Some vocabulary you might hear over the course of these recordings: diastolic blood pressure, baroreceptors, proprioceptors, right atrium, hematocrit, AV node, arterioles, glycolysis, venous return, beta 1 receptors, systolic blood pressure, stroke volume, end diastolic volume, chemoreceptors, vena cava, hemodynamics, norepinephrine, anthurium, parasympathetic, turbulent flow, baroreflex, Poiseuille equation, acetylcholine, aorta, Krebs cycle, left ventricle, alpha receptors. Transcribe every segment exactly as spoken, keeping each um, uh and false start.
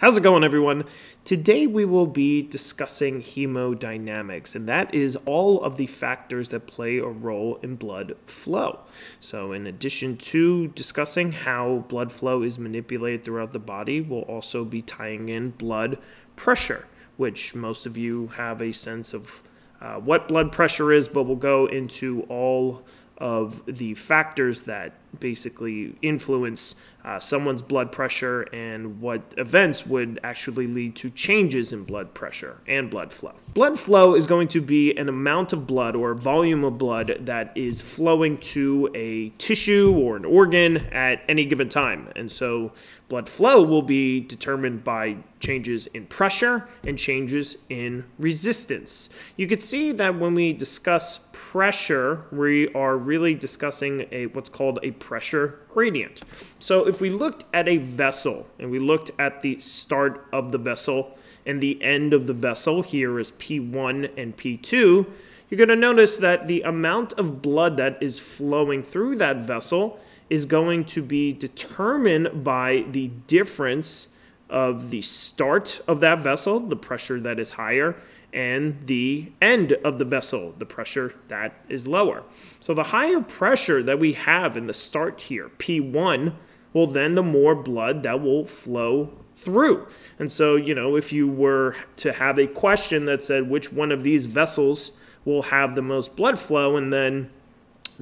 How's it going, everyone? Today we will be discussing hemodynamics, and that is all of the factors that play a role in blood flow. So in addition to discussing how blood flow is manipulated throughout the body, we'll also be tying in blood pressure, which most of you have a sense of uh, what blood pressure is, but we'll go into all of the factors that basically influence uh, someone's blood pressure and what events would actually lead to changes in blood pressure and blood flow. Blood flow is going to be an amount of blood or volume of blood that is flowing to a tissue or an organ at any given time. And so blood flow will be determined by changes in pressure and changes in resistance. You can see that when we discuss pressure, we are really discussing a what's called a pressure gradient. So if we looked at a vessel and we looked at the start of the vessel and the end of the vessel, here is P one and P two, you're going to notice that the amount of blood that is flowing through that vessel is going to be determined by the difference of the start of that vessel, the pressure that is higher, and the end of the vessel, the pressure that is lower. So the higher pressure that we have in the start here, P one, well then the more blood that will flow through. And so, you know, if you were to have a question that said which one of these vessels will have the most blood flow, and then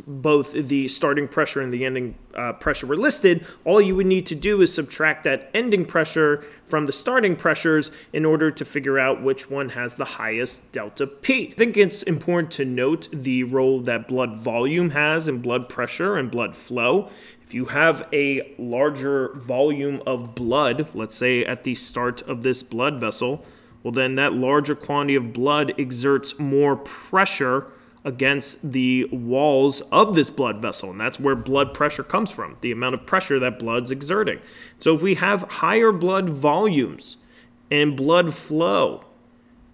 both the starting pressure and the ending uh, pressure were listed, all you would need to do is subtract that ending pressure from the starting pressures in order to figure out which one has the highest delta P. I think it's important to note the role that blood volume has in blood pressure and blood flow. If you have a larger volume of blood, let's say at the start of this blood vessel, well then that larger quantity of blood exerts more pressure against the walls of this blood vessel, and that's where blood pressure comes from, the amount of pressure that blood's exerting. So if we have higher blood volumes and blood flow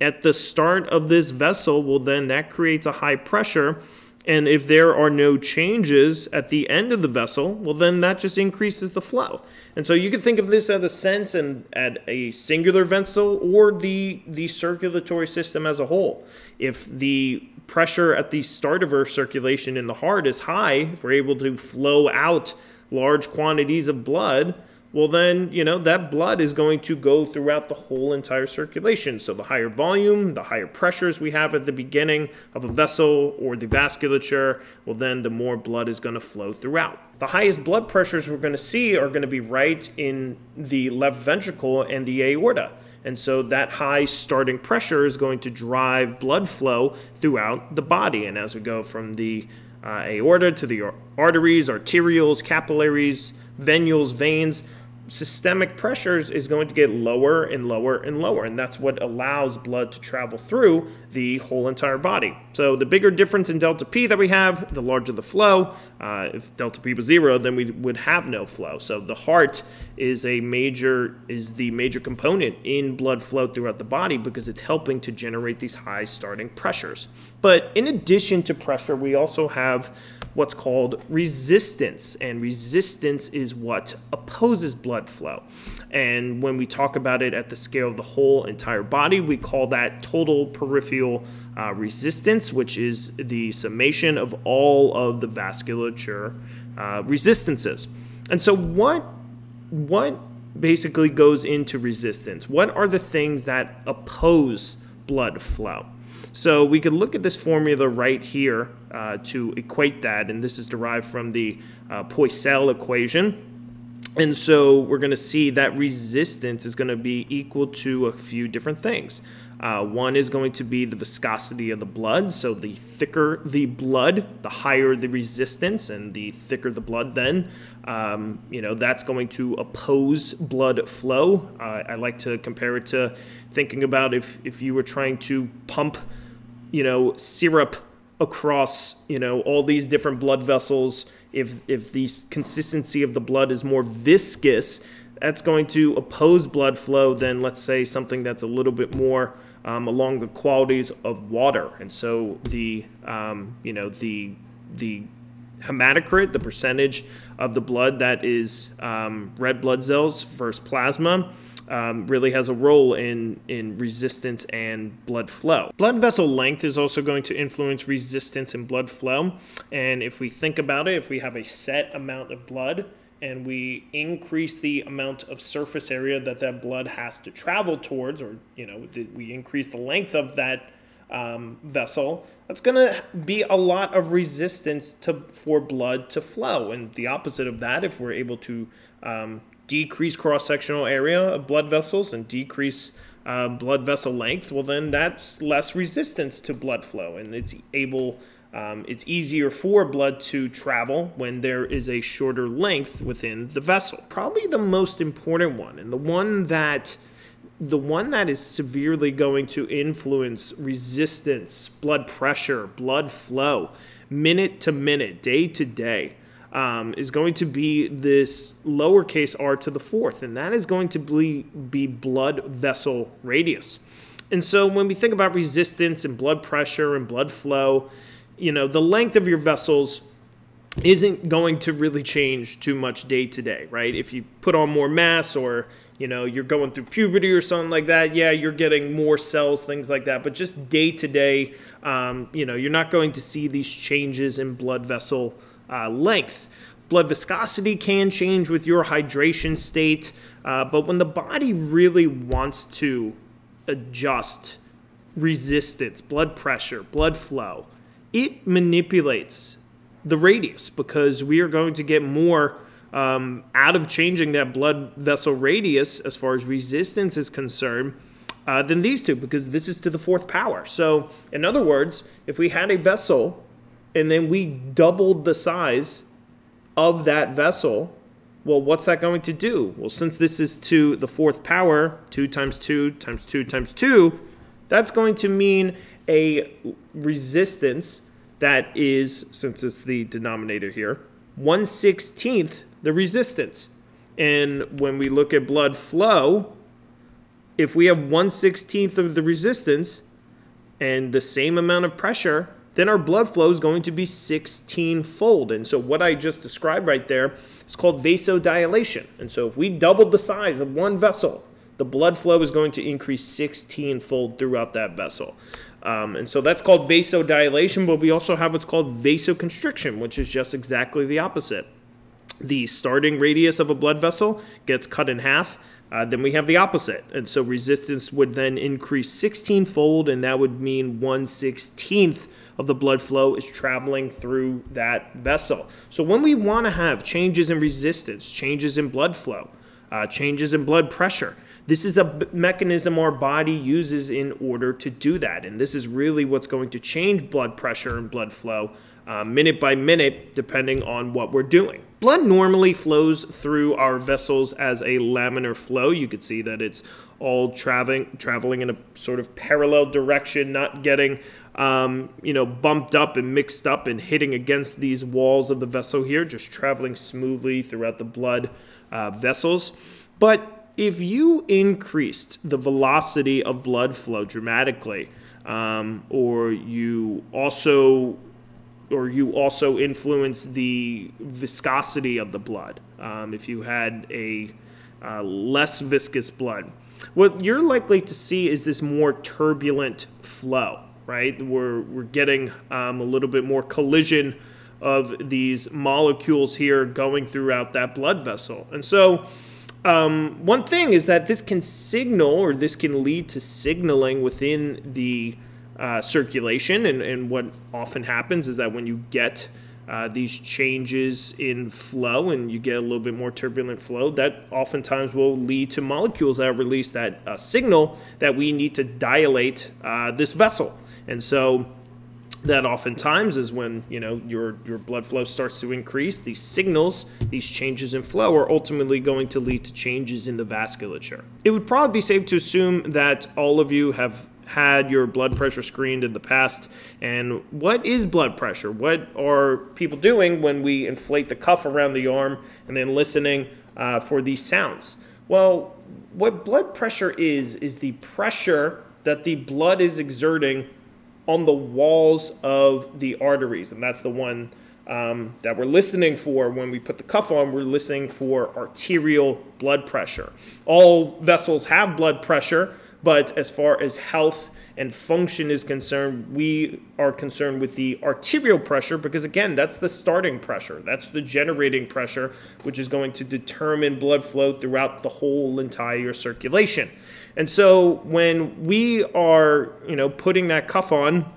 at the start of this vessel, well then that creates a high pressure, and if there are no changes at the end of the vessel, well then that just increases the flow. And so you can think of this as a sense and at a singular vessel or the, the circulatory system as a whole. If the pressure at the start of our circulation in the heart is high, if we're able to flow out large quantities of blood, well then, you know, that blood is going to go throughout the whole entire circulation. So the higher volume, the higher pressures we have at the beginning of a vessel or the vasculature, well then the more blood is going to flow throughout. The highest blood pressures we're going to see are going to be right in the left ventricle and the aorta. And so that high starting pressure is going to drive blood flow throughout the body. And as we go from the uh, aorta to the arteries, arterioles, capillaries, venules, veins, systemic pressures is going to get lower and lower and lower, and that's what allows blood to travel through the whole entire body. So the bigger difference in delta P that we have, the larger the flow. Uh, if delta P was zero, then we would have no flow. So the heart is a major is the major component in blood flow throughout the body because it's helping to generate these high starting pressures. But in addition to pressure, we also have what's called resistance, and resistance is what opposes blood flow. And when we talk about it at the scale of the whole entire body, we call that total peripheral uh, resistance, which is the summation of all of the vasculature uh, resistances. And so what, what basically goes into resistance? What are the things that oppose blood flow? So we could look at this formula right here uh, to equate that, and this is derived from the uh, Poiseuille equation. And so we're going to see that resistance is going to be equal to a few different things. Uh, one is going to be the viscosity of the blood. So the thicker the blood, the higher the resistance, and the thicker the blood then, um, you know, that's going to oppose blood flow. Uh, I like to compare it to thinking about if, if you were trying to pump, you know, syrup across, you know, all these different blood vessels. If, if the consistency of the blood is more viscous, that's going to oppose blood flow than, let's say, something that's a little bit more um, along the qualities of water. And so the, um, you know, the, the hematocrit, the percentage of the blood that is um, red blood cells versus plasma, um, really has a role in, in resistance and blood flow. Blood vessel length is also going to influence resistance and blood flow. And if we think about it, if we have a set amount of blood and we increase the amount of surface area that that blood has to travel towards, or, you know, we increase the length of that um, vessel, that's gonna be a lot of resistance to, for blood to flow. And the opposite of that, if we're able to um, decrease cross-sectional area of blood vessels and decrease uh, blood vessel length, well then that's less resistance to blood flow, and it's able, um, it's easier for blood to travel when there is a shorter length within the vessel. Probably the most important one, and the one that The one that is severely going to influence resistance, blood pressure, blood flow, minute to minute, day to day, um, is going to be this lowercase r to the fourth, and that is going to be, be blood vessel radius. And so when we think about resistance and blood pressure and blood flow, you know, the length of your vessels isn't going to really change too much day to day, right? If you put on more mass, or you know, you're going through puberty or something like that, yeah, you're getting more cells, things like that. But just day to day, um, you know, you're not going to see these changes in blood vessel uh, length. Blood viscosity can change with your hydration state, uh, but when the body really wants to adjust resistance, blood pressure, blood flow, it manipulates the radius, because we are going to get more Um, out of changing that blood vessel radius as far as resistance is concerned uh, than these two, because this is to the fourth power. So in other words, if we had a vessel and then we doubled the size of that vessel, well, what's that going to do? Well, since this is to the fourth power, two times two times two times two, that's going to mean a resistance that is, since it's the denominator here, one sixteenth the resistance. And when we look at blood flow, if we have one sixteenth of the resistance and the same amount of pressure, then our blood flow is going to be sixteen fold. And so what I just described right there is called vasodilation. And so if we doubled the size of one vessel, the blood flow is going to increase sixteen fold throughout that vessel. Um, and so that's called vasodilation, but we also have what's called vasoconstriction, which is just exactly the opposite. The starting radius of a blood vessel gets cut in half, uh, then we have the opposite. And so resistance would then increase sixteen fold, and that would mean one sixteenth of the blood flow is traveling through that vessel. So when we want to have changes in resistance, changes in blood flow, uh, changes in blood pressure, this is a mechanism our body uses in order to do that. And this is really what's going to change blood pressure and blood flow uh, minute by minute, depending on what we're doing. Blood normally flows through our vessels as a laminar flow. You can see that it's all traveling, traveling in a sort of parallel direction, not getting um, you know, bumped up and mixed up and hitting against these walls of the vessel here, just traveling smoothly throughout the blood uh, vessels. But if you increased the velocity of blood flow dramatically, um, or you also, or you also influence the viscosity of the blood, um, if you had a uh, less viscous blood, what you're likely to see is this more turbulent flow, right? We're we're getting um, a little bit more collision of these molecules here going throughout that blood vessel, and so. Um, one thing is that this can signal, or this can lead to signaling within the uh, circulation, and, and what often happens is that when you get uh, these changes in flow and you get a little bit more turbulent flow, that oftentimes will lead to molecules that release that uh, signal that we need to dilate uh, this vessel. And so that oftentimes is when, you know, your, your blood flow starts to increase. These signals, these changes in flow, are ultimately going to lead to changes in the vasculature. It would probably be safe to assume that all of you have had your blood pressure screened in the past. And what is blood pressure? What are people doing when we inflate the cuff around the arm and then listening uh, for these sounds? Well, what blood pressure is, is the pressure that the blood is exerting on the walls of the arteries, and that's the one um, that we're listening for when we put the cuff on, we're listening for arterial blood pressure. All vessels have blood pressure, but as far as health and function is concerned, we are concerned with the arterial pressure because, again, that's the starting pressure. That's the generating pressure, which is going to determine blood flow throughout the whole entire circulation. And so when we are, you know, putting that cuff on,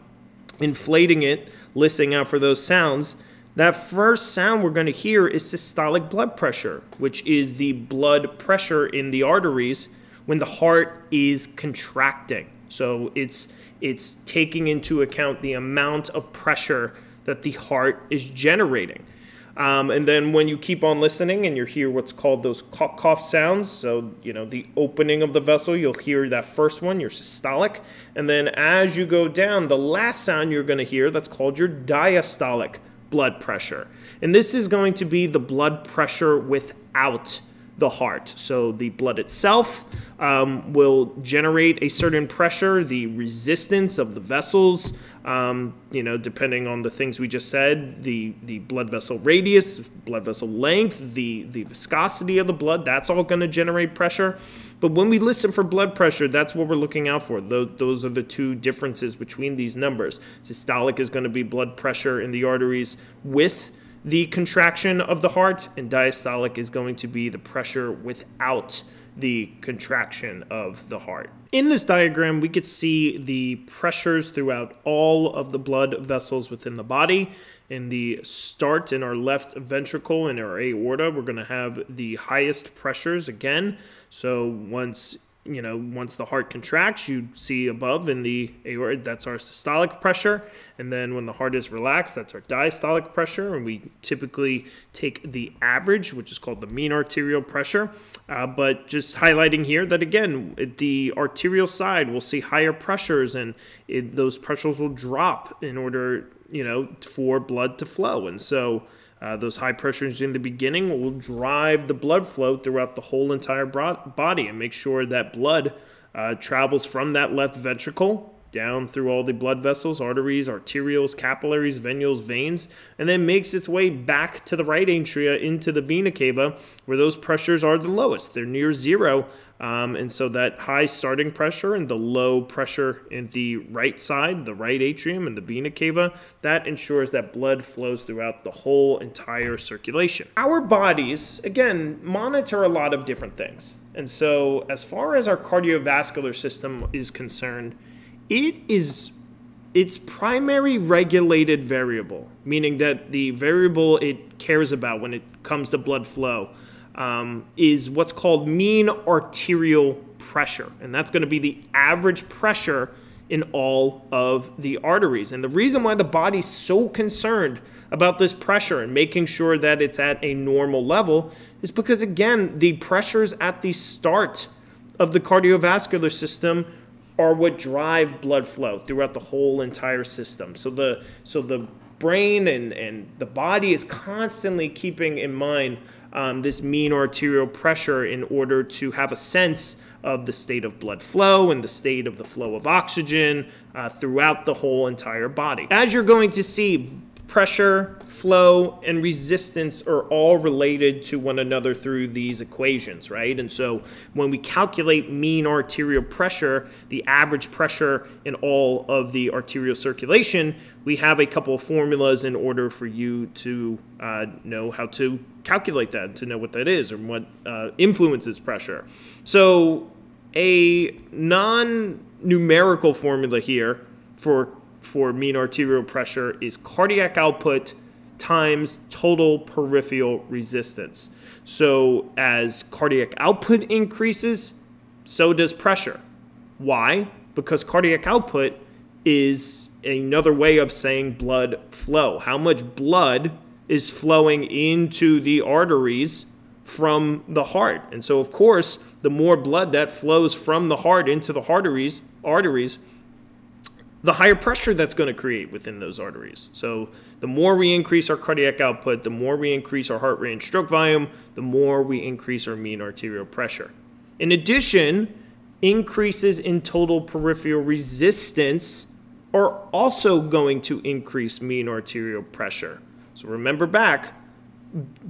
inflating it, listening out for those sounds, that first sound we're going to hear is systolic blood pressure, which is the blood pressure in the arteries when the heart is contracting. So it's, it's taking into account the amount of pressure that the heart is generating. Um, and then when you keep on listening and you hear what's called those cough sounds, so, you know, the opening of the vessel, you'll hear that first one, your systolic. And then as you go down, the last sound you're going to hear, that's called your diastolic blood pressure. And this is going to be the blood pressure without the heart. So the blood itself um, will generate a certain pressure, the resistance of the vessels, um, you know, depending on the things we just said, the, the blood vessel radius, blood vessel length, the, the viscosity of the blood, that's all going to generate pressure. But when we listen for blood pressure, that's what we're looking out for. Those are the two differences between these numbers. Systolic is going to be blood pressure in the arteries with the contraction of the heart, and diastolic is going to be the pressure without the contraction of the heart. In this diagram, we could see the pressures throughout all of the blood vessels within the body. In the start, in our left ventricle, in our aorta, we're going to have the highest pressures again. So once you know, once the heart contracts, you see above in the aorta, that's our systolic pressure. And then when the heart is relaxed, that's our diastolic pressure. And we typically take the average, which is called the mean arterial pressure. Uh, but just highlighting here that, again, at the arterial side, we'll see higher pressures, and it, those pressures will drop in order, you know, for blood to flow. And so Uh, those high pressures in the beginning will drive the blood flow throughout the whole entire body and make sure that blood uh, travels from that left ventricle down through all the blood vessels, arteries, arterioles, capillaries, venules, veins, and then makes its way back to the right atria into the vena cava, where those pressures are the lowest. They're near zero. Um, and so that high starting pressure and the low pressure in the right side, the right atrium and the vena cava, that ensures that blood flows throughout the whole entire circulation. Our bodies, again, monitor a lot of different things. And so as far as our cardiovascular system is concerned, it is its primary regulated variable, meaning that the variable it cares about when it comes to blood flow Um, is what's called mean arterial pressure. And that's going to be the average pressure in all of the arteries. And the reason why the body's so concerned about this pressure and making sure that it's at a normal level is because, again, the pressures at the start of the cardiovascular system are what drive blood flow throughout the whole entire system. So the, so the brain and, and the body is constantly keeping in mind Um, this mean arterial pressure in order to have a sense of the state of blood flow and the state of the flow of oxygen uh, throughout the whole entire body. As you're going to see, pressure, flow, and resistance are all related to one another through these equations, right? And so when we calculate mean arterial pressure, the average pressure in all of the arterial circulation, we have a couple of formulas in order for you to uh, know how to calculate that, to know what that is and what uh, influences pressure. So a non-numerical formula here for for mean arterial pressure is cardiac output times total peripheral resistance. So as cardiac output increases, so does pressure. Why? Because cardiac output is another way of saying blood flow. How much blood is flowing into the arteries from the heart. And so, of course, the more blood that flows from the heart into the arteries, arteries the higher pressure that's going to create within those arteries. So the more we increase our cardiac output, the more we increase our heart rate and stroke volume, the more we increase our mean arterial pressure. In addition, increases in total peripheral resistance are also going to increase mean arterial pressure. So remember back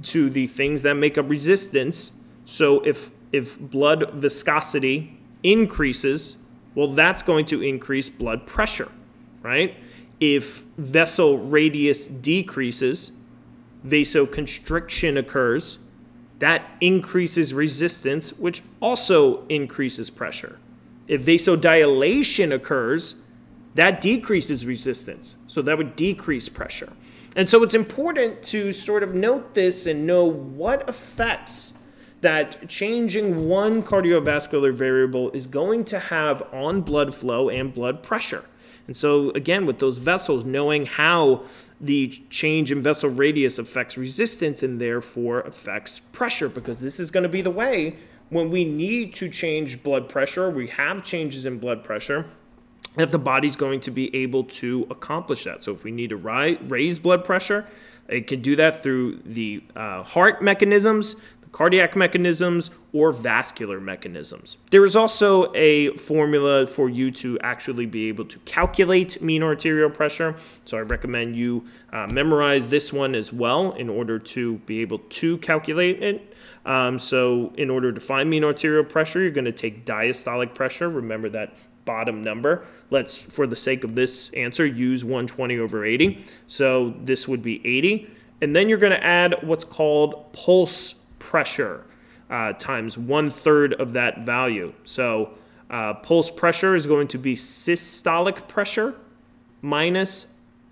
to the things that make up resistance. So if, if blood viscosity increases, well, that's going to increase blood pressure, right? If vessel radius decreases, vasoconstriction occurs, that increases resistance, which also increases pressure. If vasodilation occurs, that decreases resistance, so that would decrease pressure. And so it's important to sort of note this and know what effects that changing one cardiovascular variable is going to have on blood flow and blood pressure. And so again, with those vessels, knowing how the change in vessel radius affects resistance and therefore affects pressure, because this is going to be the way when we need to change blood pressure, we have changes in blood pressure, that the body's going to be able to accomplish that. So if we need to ri raise blood pressure, it can do that through the uh, heart mechanisms, the cardiac mechanisms, or vascular mechanisms. There is also a formula for you to actually be able to calculate mean arterial pressure. So I recommend you uh, memorize this one as well in order to be able to calculate it. Um, so in order to find mean arterial pressure, you're going to take diastolic pressure. Remember that bottom number. Let's, for the sake of this answer, use one twenty over eighty. So this would be eighty. And then you're going to add what's called pulse pressure uh, times one third of that value. So uh, pulse pressure is going to be systolic pressure minus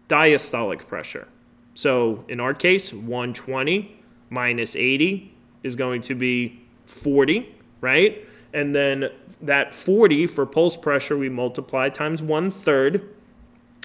diastolic pressure. So in our case, one twenty minus eighty is going to be forty, right? And then that forty for pulse pressure, we multiply times one third,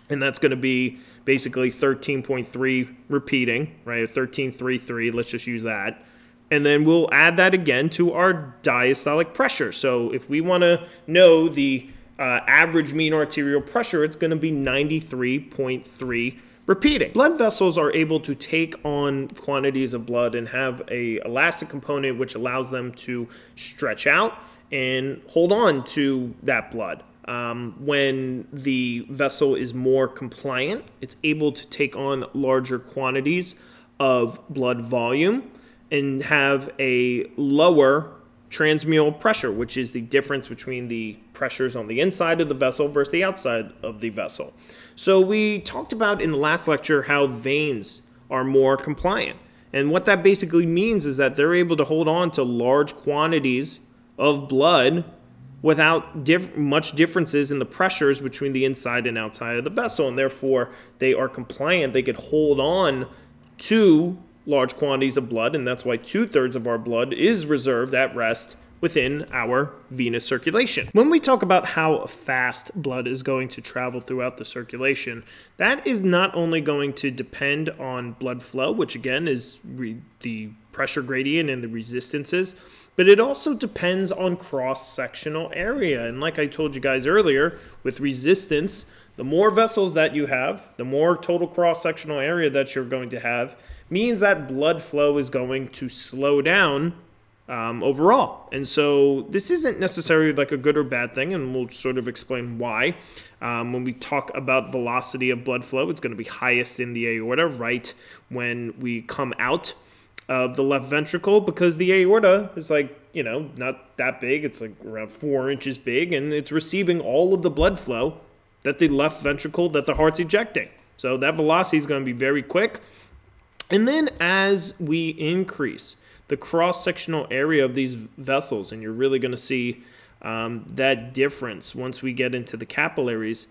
and that's going to be basically thirteen point three repeating, right? thirteen point three three, let's just use that. And then we'll add that again to our diastolic pressure. So if we want to know the uh, average mean arterial pressure, it's going to be ninety-three point three repeating. Blood vessels are able to take on quantities of blood and have an elastic component which allows them to stretch out and hold on to that blood. Um, when the vessel is more compliant, it's able to take on larger quantities of blood volume and have a lower transmural pressure, which is the difference between the pressures on the inside of the vessel versus the outside of the vessel. So we talked about in the last lecture how veins are more compliant. And what that basically means is that they're able to hold on to large quantities of blood without diff much differences in the pressures between the inside and outside of the vessel, and therefore they are compliant. They could hold on to large quantities of blood, and that's why two-thirds of our blood is reserved at rest within our venous circulation. When we talk about how fast blood is going to travel throughout the circulation, that is not only going to depend on blood flow, which again is re the pressure gradient and the resistances, but it also depends on cross-sectional area. And like I told you guys earlier, with resistance, the more vessels that you have, the more total cross-sectional area that you're going to have, means that blood flow is going to slow down um, overall. And so this isn't necessarily like a good or bad thing, and we'll sort of explain why. Um, when we talk about velocity of blood flow, it's going to be highest in the aorta, right when we come out of the left ventricle, because the aorta is like, you know, not that big. It's like around four inches big, and it's receiving all of the blood flow that the left ventricle, that the heart's ejecting. So that velocity is going to be very quick. And then as we increase the cross-sectional area of these vessels, and you're really going to see um, that difference once we get into the capillaries,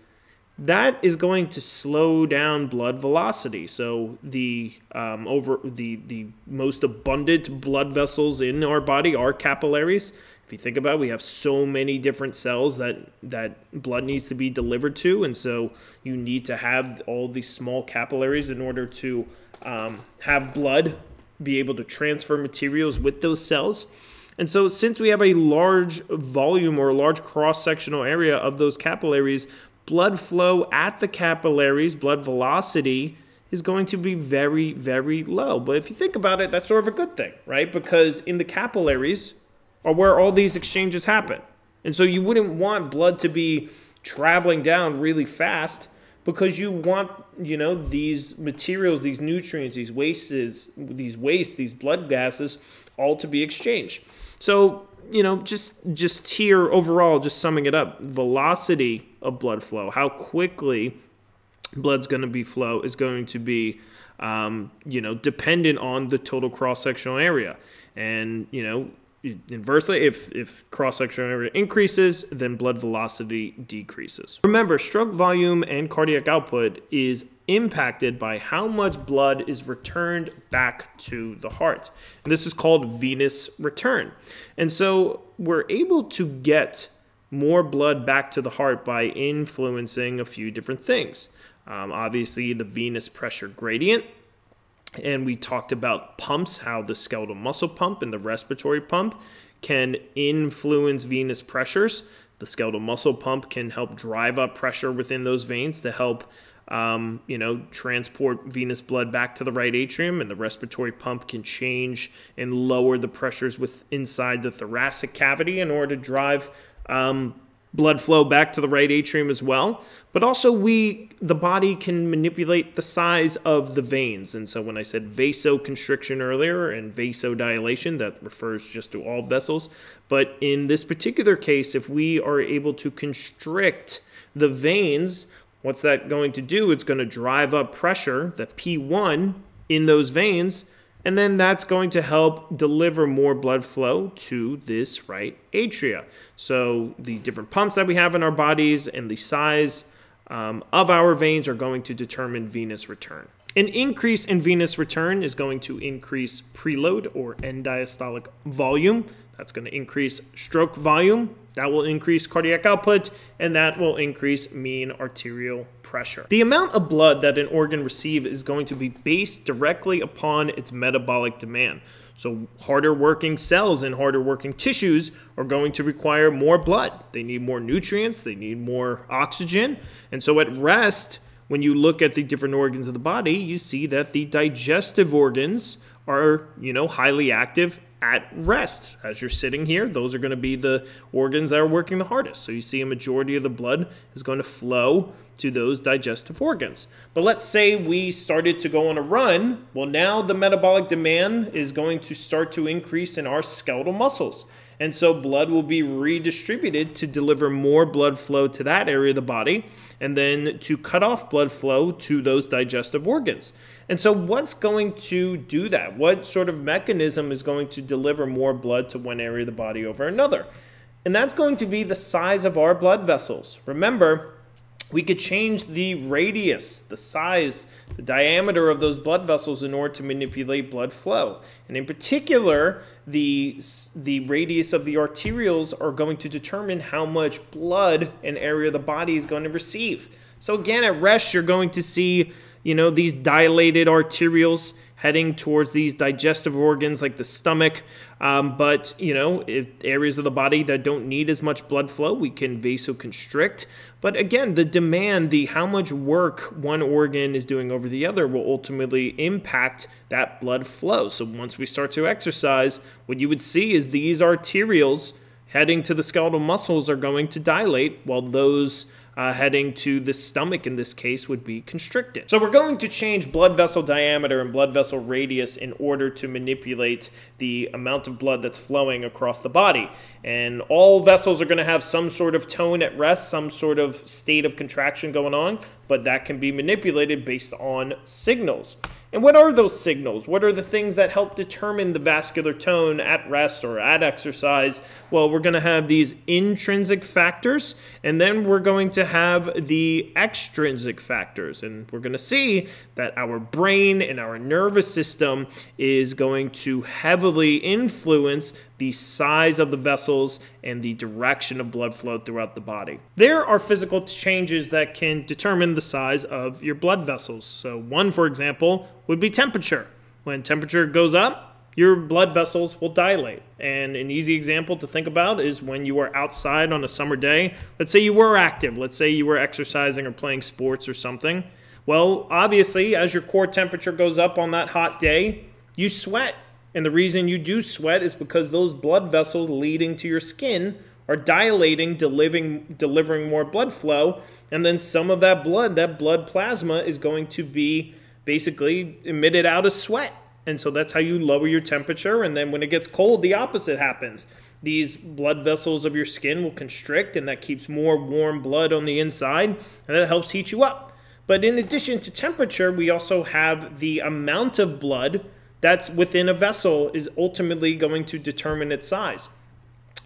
that is going to slow down blood velocity. So the um, over the the most abundant blood vessels in our body are capillaries. If you think about it, we have so many different cells that that blood needs to be delivered to, and so you need to have all these small capillaries in order to um, have blood be able to transfer materials with those cells. And so since we have a large volume or a large cross-sectional area of those capillaries, blood flow at the capillaries, blood velocity, is going to be very, very low. But if you think about it, that's sort of a good thing, right? Because in the capillaries are where all these exchanges happen. And so you wouldn't want blood to be traveling down really fast, because you want, you know, these materials, these nutrients, these wastes, these wastes, these blood gases all to be exchanged. So, you know, just just here overall, just summing it up, velocity of blood flow, how quickly blood's going to be flow is going to be, um, you know, dependent on the total cross-sectional area. And, you know, inversely, if, if cross-sectional area increases, then blood velocity decreases. Remember, stroke volume and cardiac output is impacted by how much blood is returned back to the heart. And this is called venous return. And so we're able to get more blood back to the heart by influencing a few different things. Um, obviously, the venous pressure gradient. And we talked about pumps, how the skeletal muscle pump and the respiratory pump can influence venous pressures. The skeletal muscle pump can help drive up pressure within those veins to help, um, you know, transport venous blood back to the right atrium. And the respiratory pump can change and lower the pressures with inside the thoracic cavity in order to drive um, blood flow back to the right atrium as well. But also we, the body can manipulate the size of the veins. And so when I said vasoconstriction earlier and vasodilation, that refers just to all vessels. But in this particular case, if we are able to constrict the veins, what's that going to do? It's going to drive up pressure, the P one, in those veins. And then that's going to help deliver more blood flow to this right atria. So the different pumps that we have in our bodies and the size um, of our veins are going to determine venous return. An increase in venous return is going to increase preload or end diastolic volume. That's going to increase stroke volume. That will increase cardiac output, and that will increase mean arterial pressure. The amount of blood that an organ receives is going to be based directly upon its metabolic demand. So harder working cells and harder working tissues are going to require more blood. They need more nutrients. They need more oxygen. And so at rest, when you look at the different organs of the body, you see that the digestive organs are, you know, highly active at rest. As you're sitting here, those are going to be the organs that are working the hardest. So you see a majority of the blood is going to flow to those digestive organs. But let's say we started to go on a run. Well, now the metabolic demand is going to start to increase in our skeletal muscles. And so blood will be redistributed to deliver more blood flow to that area of the body, and then to cut off blood flow to those digestive organs. And so what's going to do that? What sort of mechanism is going to deliver more blood to one area of the body over another? And that's going to be the size of our blood vessels. Remember, we could change the radius, the size, the diameter of those blood vessels in order to manipulate blood flow. And in particular, the, the radius of the arterioles are going to determine how much blood an area of the body is going to receive. So again, at rest, you're going to see, you know, these dilated arterioles heading towards these digestive organs like the stomach. Um, but, you know, if areas of the body that don't need as much blood flow, we can vasoconstrict. But again, the demand, the how much work one organ is doing over the other will ultimately impact that blood flow. So once we start to exercise, what you would see is these arterioles heading to the skeletal muscles are going to dilate, while those Uh, heading to the stomach in this case would be constricted. So we're going to change blood vessel diameter and blood vessel radius in order to manipulate the amount of blood that's flowing across the body. And all vessels are going to have some sort of tone at rest, some sort of state of contraction going on, but that can be manipulated based on signals. And what are those signals? What are the things that help determine the vascular tone at rest or at exercise? Well, we're going to have these intrinsic factors, and then we're going to have the extrinsic factors. And we're going to see that our brain and our nervous system is going to heavily influence the size of the vessels and the direction of blood flow throughout the body. There are physical changes that can determine the size of your blood vessels. So one, for example, would be temperature. When temperature goes up, your blood vessels will dilate. And an easy example to think about is when you are outside on a summer day. Let's say you were active. Let's say you were exercising or playing sports or something. Well, obviously, as your core temperature goes up on that hot day, you sweat. And the reason you do sweat is because those blood vessels leading to your skin are dilating, delivering, delivering more blood flow, and then some of that blood, that blood plasma, is going to be basically emitted out as sweat. And so that's how you lower your temperature. And then when it gets cold, the opposite happens. These blood vessels of your skin will constrict, and that keeps more warm blood on the inside, and that helps heat you up. But in addition to temperature, we also have the amount of blood that's within a vessel is ultimately going to determine its size.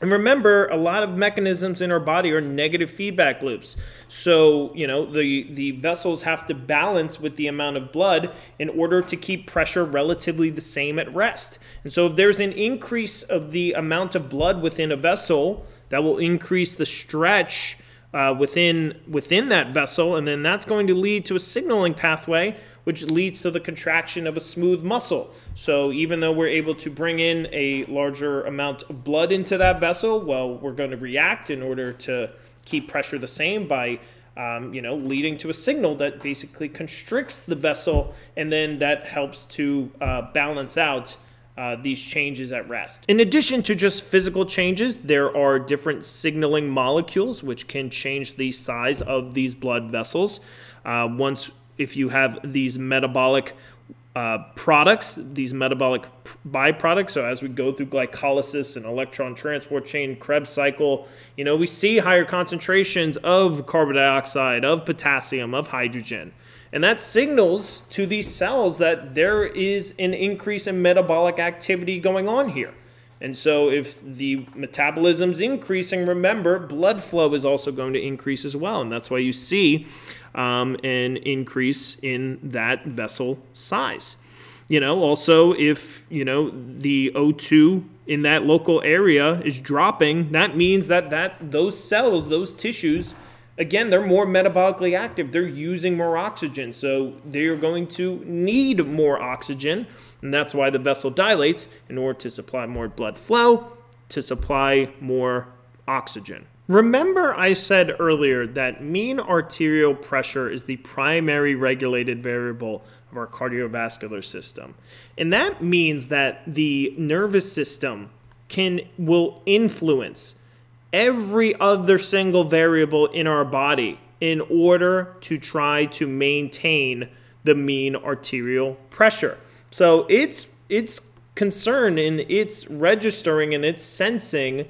And remember, a lot of mechanisms in our body are negative feedback loops. So, you know, the, the vessels have to balance with the amount of blood in order to keep pressure relatively the same at rest. And so if there's an increase of the amount of blood within a vessel, that will increase the stretch uh, within, within that vessel, and then that's going to lead to a signaling pathway, which leads to the contraction of a smooth muscle. So even though we're able to bring in a larger amount of blood into that vessel, well, we're going to react in order to keep pressure the same by, um, you know, leading to a signal that basically constricts the vessel, and then that helps to uh, balance out Uh, these changes at rest. In addition to just physical changes, there are different signaling molecules which can change the size of these blood vessels. Uh, once, if you have these metabolic uh, products, these metabolic byproducts, so as we go through glycolysis and electron transport chain, Krebs cycle, you know, we see higher concentrations of carbon dioxide, of potassium, of hydrogen. And that signals to these cells that there is an increase in metabolic activity going on here. And so if the metabolism's increasing, remember, blood flow is also going to increase as well. And that's why you see um, an increase in that vessel size. You know, also if, you know, the O two in that local area is dropping, that means that, that those cells, those tissues, again, they're more metabolically active. They're using more oxygen, so they're going to need more oxygen, and that's why the vessel dilates in order to supply more blood flow, to supply more oxygen. Remember, I said earlier that mean arterial pressure is the primary regulated variable of our cardiovascular system, and that means that the nervous system can will influence every other single variable in our body in order to try to maintain the mean arterial pressure. So it's, it's concerned and it's registering and it's sensing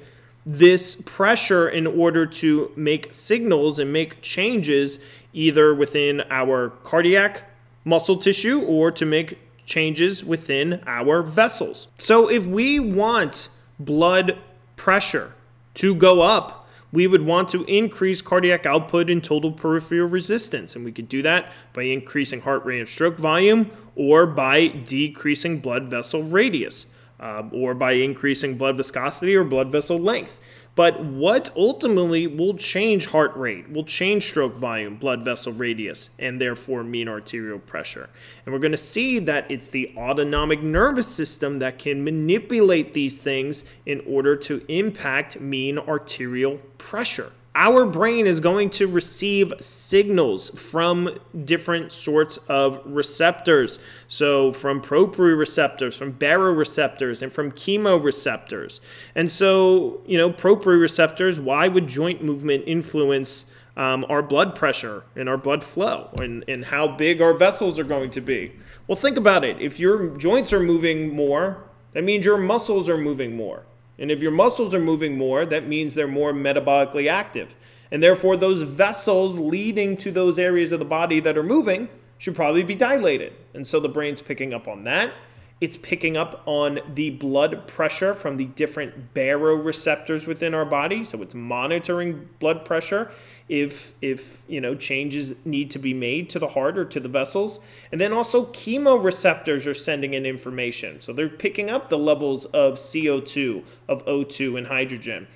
this pressure in order to make signals and make changes either within our cardiac muscle tissue or to make changes within our vessels. So if we want blood pressure to go up, we would want to increase cardiac output and total peripheral resistance. And we could do that by increasing heart rate and stroke volume, or by decreasing blood vessel radius, uh, or by increasing blood viscosity or blood vessel length. But what ultimately will change heart rate, will change stroke volume, blood vessel radius, and therefore mean arterial pressure? And we're going to see that it's the autonomic nervous system that can manipulate these things in order to impact mean arterial pressure. Our brain is going to receive signals from different sorts of receptors. So from proprioceptors, from baroreceptors, and from chemoreceptors. And so, you know, proprioceptors, why would joint movement influence um, our blood pressure and our blood flow, and, and how big our vessels are going to be? Well, think about it. If your joints are moving more, that means your muscles are moving more. And if your muscles are moving more, that means they're more metabolically active. And therefore, those vessels leading to those areas of the body that are moving should probably be dilated. And so the brain's picking up on that. It's picking up on the blood pressure from the different baroreceptors within our body. So it's monitoring blood pressure if, if you know, changes need to be made to the heart or to the vessels. And then also chemoreceptors are sending in information. So they're picking up the levels of C O two, of O two, and hydrogen.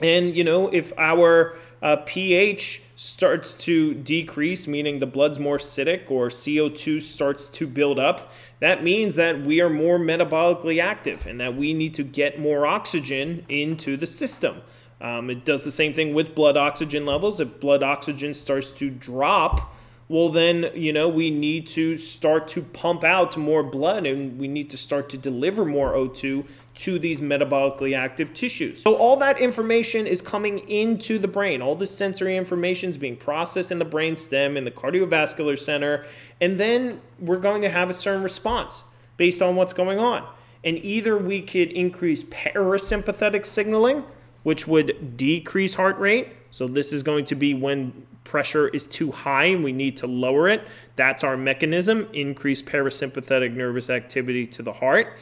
And, you know, if our uh, pH starts to decrease, meaning the blood's more acidic or C O two starts to build up, that means that we are more metabolically active and that we need to get more oxygen into the system. Um, it does the same thing with blood oxygen levels. If blood oxygen starts to drop, well then, you know, we need to start to pump out more blood, and we need to start to deliver more O two to these metabolically active tissues. So all that information is coming into the brain. All this sensory information is being processed in the brain stem, in the cardiovascular center, and then we're going to have a certain response based on what's going on. And either we could increase parasympathetic signaling, which would decrease heart rate. So this is going to be when pressure is too high and we need to lower it. That's our mechanism, increase parasympathetic nervous activity to the heart.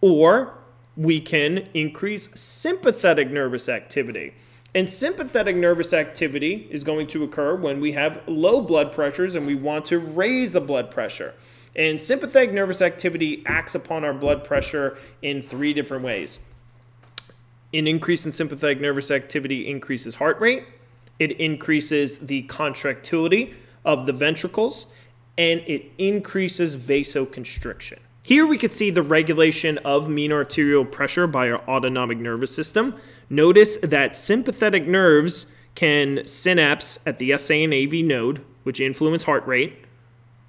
Or we can increase sympathetic nervous activity. And sympathetic nervous activity is going to occur when we have low blood pressures and we want to raise the blood pressure. And sympathetic nervous activity acts upon our blood pressure in three different ways. An increase in sympathetic nervous activity increases heart rate, it increases the contractility of the ventricles, and it increases vasoconstriction. Here we could see the regulation of mean arterial pressure by our autonomic nervous system. Notice that sympathetic nerves can synapse at the S A and A V node, which influence heart rate.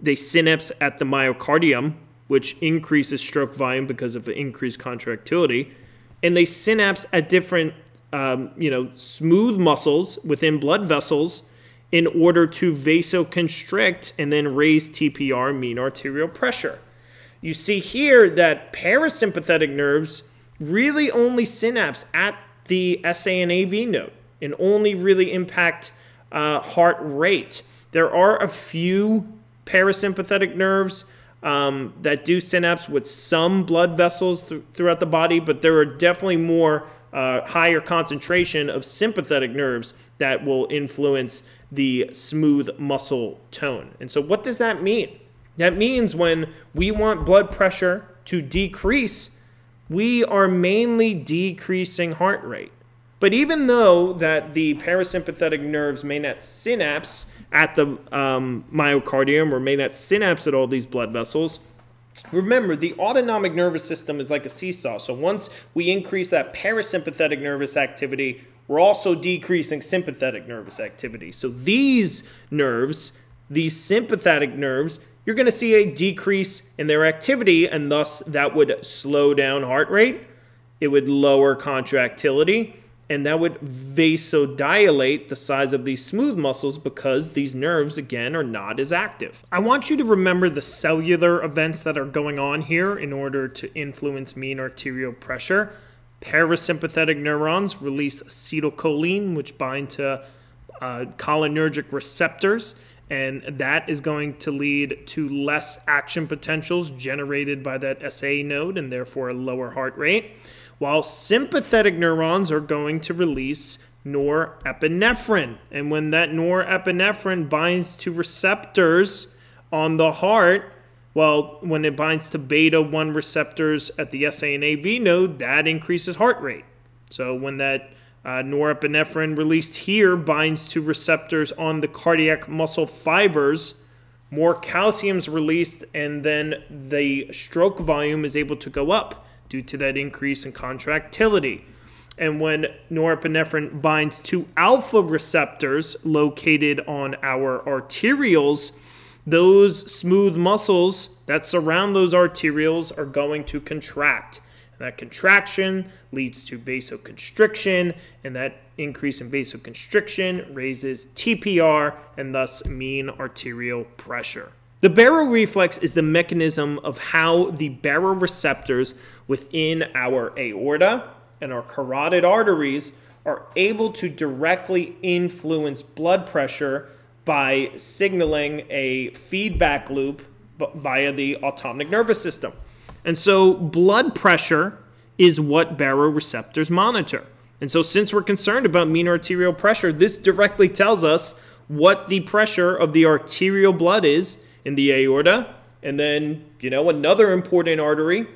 They synapse at the myocardium, which increases stroke volume because of increased contractility. And they synapse at different, um, you know, smooth muscles within blood vessels in order to vasoconstrict and then raise T P R, mean arterial pressure. You see here that parasympathetic nerves really only synapse at the S A and A V node and only really impact uh, heart rate. There are a few parasympathetic nerves Um, that do synapse with some blood vessels th throughout the body, but there are definitely more uh, higher concentration of sympathetic nerves that will influence the smooth muscle tone. And so what does that mean? That means when we want blood pressure to decrease, we are mainly decreasing heart rate. But even though that the parasympathetic nerves may not synapse at the um, myocardium or may not synapse at all these blood vessels, remember the autonomic nervous system is like a seesaw. So once we increase that parasympathetic nervous activity, we're also decreasing sympathetic nervous activity. So these nerves, these sympathetic nerves, you're going to see a decrease in their activity, and thus that would slow down heart rate. It would lower contractility. And that would vasodilate the size of these smooth muscles because these nerves, again, are not as active. I want you to remember the cellular events that are going on here in order to influence mean arterial pressure. Parasympathetic neurons release acetylcholine, which bind to uh, cholinergic receptors, and that is going to lead to less action potentials generated by that S A node and therefore a lower heart rate. While sympathetic neurons are going to release norepinephrine. And when that norepinephrine binds to receptors on the heart, well, when it binds to beta one receptors at the S A and A V node, that increases heart rate. So when that uh, norepinephrine released here binds to receptors on the cardiac muscle fibers, more calcium is released, and then the stroke volume is able to go up due to that increase in contractility. And when norepinephrine binds to alpha receptors located on our arterioles, those smooth muscles that surround those arterioles are going to contract. And that contraction leads to vasoconstriction, and that increase in vasoconstriction raises T P R and thus mean arterial pressure. The baroreflex is the mechanism of how the baroreceptors within our aorta and our carotid arteries are able to directly influence blood pressure by signaling a feedback loop via the autonomic nervous system. And so blood pressure is what baroreceptors monitor. And so since we're concerned about mean arterial pressure, this directly tells us what the pressure of the arterial blood is in the aorta, and then, you know, another important artery,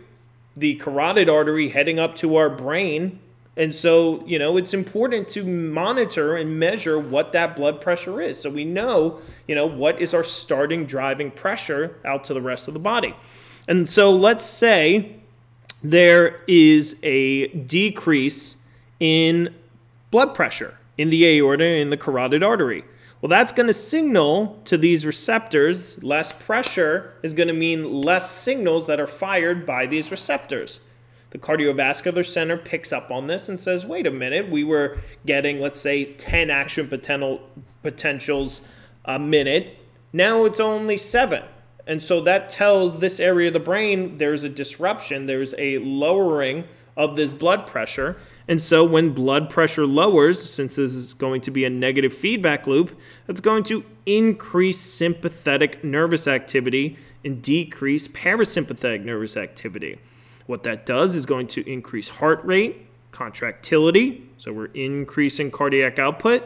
the carotid artery heading up to our brain. And so, you know, it's important to monitor and measure what that blood pressure is. So we know, you know, what is our starting driving pressure out to the rest of the body. And so let's say there is a decrease in blood pressure in the aorta and the carotid artery. Well, that's going to signal to these receptors. Less pressure is going to mean less signals that are fired by these receptors. The cardiovascular center picks up on this and says, wait a minute, we were getting, let's say, ten action potential potentials a minute. Now it's only seven. And so that tells this area of the brain there's a disruption, there's a lowering of this blood pressure. And so when blood pressure lowers, since this is going to be a negative feedback loop, that's going to increase sympathetic nervous activity and decrease parasympathetic nervous activity. What that does is going to increase heart rate, contractility, so we're increasing cardiac output,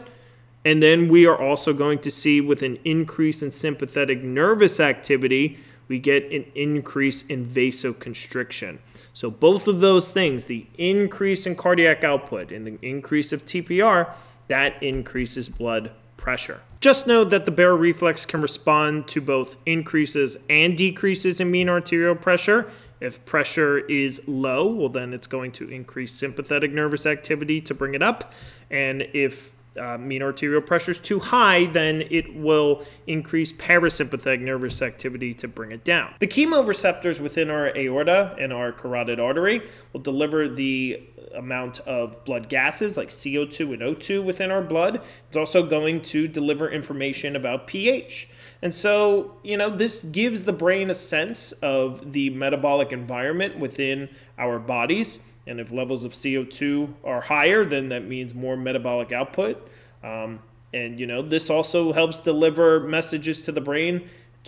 and then we are also going to see with an increase in sympathetic nervous activity, we get an increase in vasoconstriction. So both of those things, the increase in cardiac output and the increase of T P R, that increases blood pressure. Just know that the baroreflex can respond to both increases and decreases in mean arterial pressure. If pressure is low, well then it's going to increase sympathetic nervous activity to bring it up. And if Uh, mean arterial pressure is too high, then it will increase parasympathetic nervous activity to bring it down. The chemoreceptors within our aorta and our carotid artery will deliver the amount of blood gases like C O two and O two within our blood. It's also going to deliver information about pH. And so, you know, this gives the brain a sense of the metabolic environment within our bodies. And if levels of C O two are higher, then that means more metabolic output. Um, and, you know, this also helps deliver messages to the brain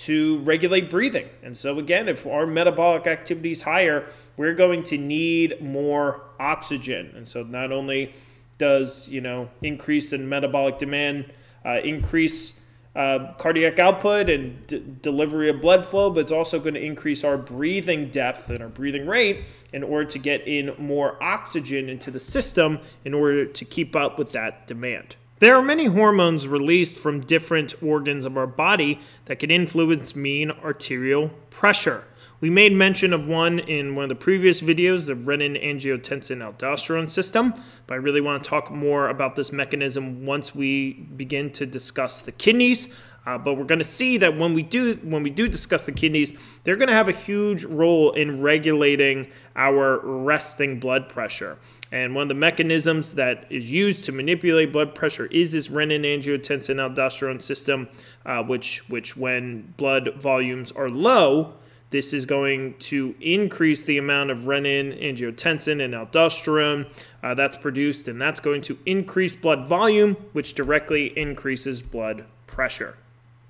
to regulate breathing. And so, again, if our metabolic activity is higher, we're going to need more oxygen. And so not only does, you know, increase in metabolic demand uh, increase uh, cardiac output and d delivery of blood flow, but it's also going to increase our breathing depth and our breathing rate in order to get in more oxygen into the system in order to keep up with that demand. There are many hormones released from different organs of our body that can influence mean arterial pressure. We made mention of one in one of the previous videos, the renin angiotensin aldosterone system, but I really want to talk more about this mechanism once we begin to discuss the kidneys. Uh, but we're going to see that when we do when we do discuss the kidneys, they're going to have a huge role in regulating our resting blood pressure. And one of the mechanisms that is used to manipulate blood pressure is this renin-angiotensin-aldosterone system, uh, which which when blood volumes are low, this is going to increase the amount of renin, angiotensin, and aldosterone uh, that's produced, and that's going to increase blood volume, which directly increases blood pressure.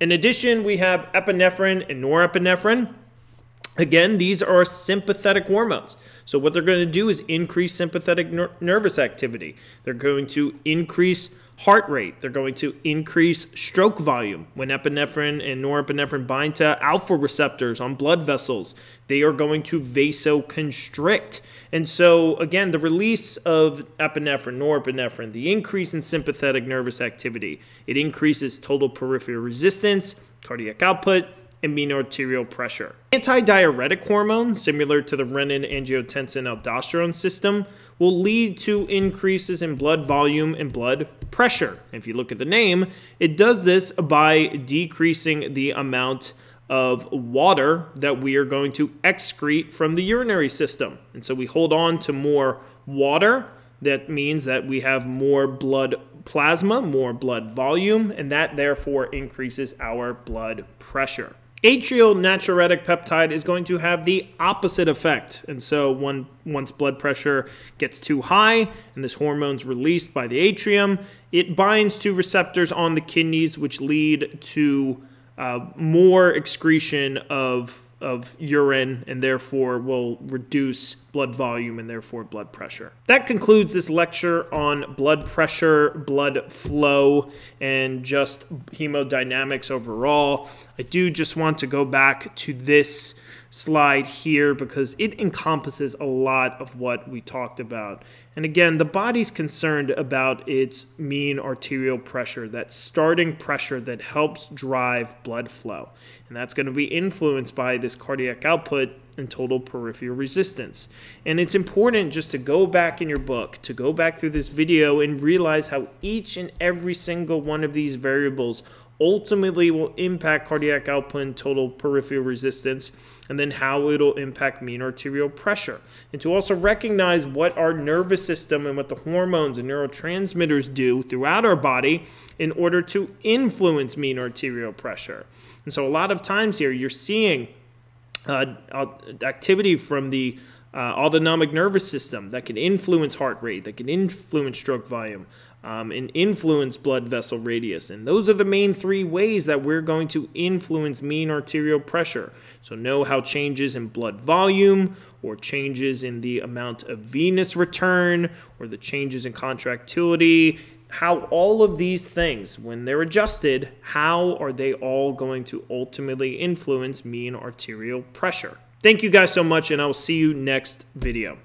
In addition, we have epinephrine and norepinephrine. Again, these are sympathetic hormones. So what they're going to do is increase sympathetic ner nervous activity. They're going to increase heart rate. They're going to increase stroke volume. When epinephrine and norepinephrine bind to alpha receptors on blood vessels, they are going to vasoconstrict. And so, again, the release of epinephrine, norepinephrine, the increase in sympathetic nervous activity, it increases total peripheral resistance, cardiac output, and mean arterial pressure. Antidiuretic hormone, similar to the renin-angiotensin-aldosterone system, will lead to increases in blood volume and blood pressure. If you look at the name, it does this by decreasing the amount of water that we are going to excrete from the urinary system. And so we hold on to more water. That means that we have more blood plasma, more blood volume, and that therefore increases our blood pressure. Atrial natriuretic peptide is going to have the opposite effect. And so when, once blood pressure gets too high and this hormone's released by the atrium, it binds to receptors on the kidneys, which lead to uh, more excretion of, of urine and therefore will reduce blood volume and therefore blood pressure. That concludes this lecture on blood pressure, blood flow, and just hemodynamics overall. I do just want to go back to this slide here because it encompasses a lot of what we talked about. And again, the body's concerned about its mean arterial pressure, that starting pressure that helps drive blood flow. And that's going to be influenced by this cardiac output and total peripheral resistance. And it's important just to go back in your book, to go back through this video and realize how each and every single one of these variables ultimately will impact cardiac output and total peripheral resistance. and then how it'll impact mean arterial pressure, and to also recognize what our nervous system and what the hormones and neurotransmitters do throughout our body in order to influence mean arterial pressure. And so a lot of times here you're seeing uh, activity from the uh, autonomic nervous system that can influence heart rate, that can influence stroke volume, Um, and influence blood vessel radius. And those are the main three ways that we're going to influence mean arterial pressure. So know how changes in blood volume or changes in the amount of venous return or the changes in contractility, how all of these things, when they're adjusted, how are they all going to ultimately influence mean arterial pressure? Thank you guys so much, and I'll see you next video.